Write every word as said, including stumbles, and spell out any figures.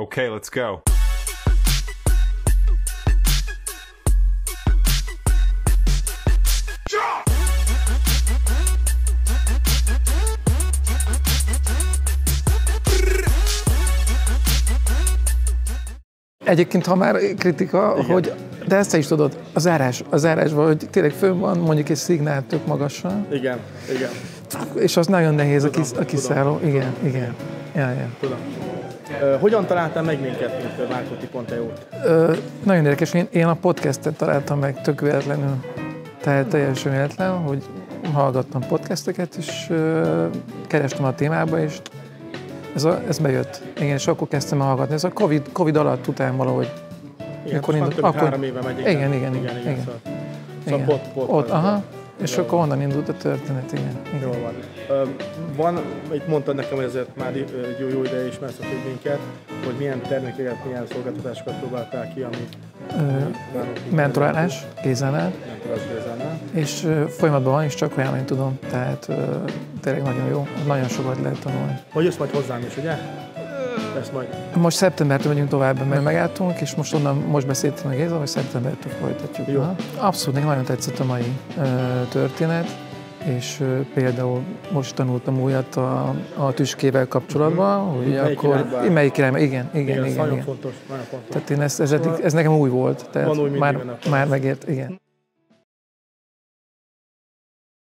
Okay, let's go. Egyébként, ha már kritika, igen, hogy de ezt te is tudod, a zárás, a zárásban, hogy tényleg fönn van mondjuk egy szignál tök magasan. Igen, igen. És az nagyon nehéz, tudom, a kiszálló. Tudom, igen, tudom, igen. Ja, ja. Tudom. Hogyan találtam meg minket, mint Márkoti pont e u-t? Nagyon érdekes, én, én a podcastet találtam meg tök véletlenül. Tehát teljesen véletlen, hogy hallgattam podcasteket, és ö, kerestem a témába, és ez, a, ez bejött. Igen, és akkor kezdtem el hallgatni. Ez a Covid, COVID alatt után valahogy. Igen, akkor indult, akkor... három éve megy. Igen, igen, igen. igen, igen, igen. Szóval pot, pot, ott, aha. És akkor onnan indult a történet, igen. Jól van. Van, itt mondtad nekem, hogy ezért már jó, jó ideje ismersz a minket, hogy milyen termékeket, milyen szolgáltatásokat próbáltál ki, ami... Ö, mentorálás, kézzel és folyamatban van, és csak ajánlani tudom, tehát tényleg nagyon jó, nagyon sokat lehet tanulni. Hogy jössz majd hozzám is, ugye? Majd. Most szeptembertől megyünk tovább, mert megálltunk, és most onnan, most beszéltem a Géza, hogy szeptembertől folytatjuk. Jó. Abszolút, nekem nagyon tetszett a mai ö, történet, és ö, például most tanultam újat a, a tüskével kapcsolatban, mm-hmm. hogy melyik akkor... Melyik irányban? Igen, igen, igen. igen, ez igen, nagyon igen. Fontos, nagyon fontos. Tehát én ez, ez, eddig, ez nekem új volt, tehát már, már megért, igen.